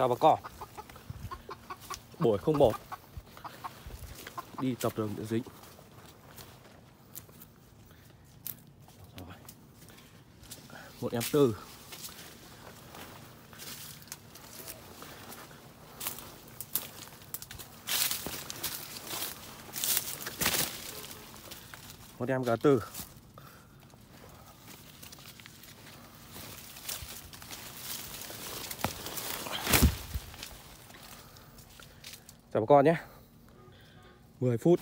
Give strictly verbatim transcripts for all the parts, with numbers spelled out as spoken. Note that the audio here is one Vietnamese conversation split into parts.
Chào bà con. Buổi không một đi tập rừng để dính. Một em tư. Một em gà tư. Chào bà con nhé. Mười phút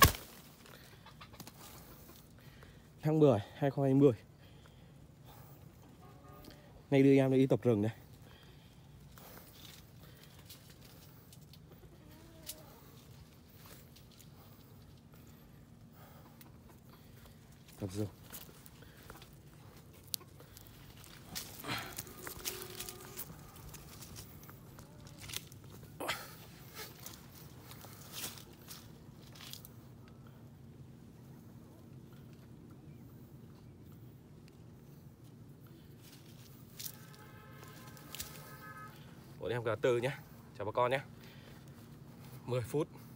tháng mười hai nghìn không trăm hai mươi. Nay đưa em đi tập rừng đây. Tập rừng. Bọn em gà tư nhé. Chào bà con nhé. mười phút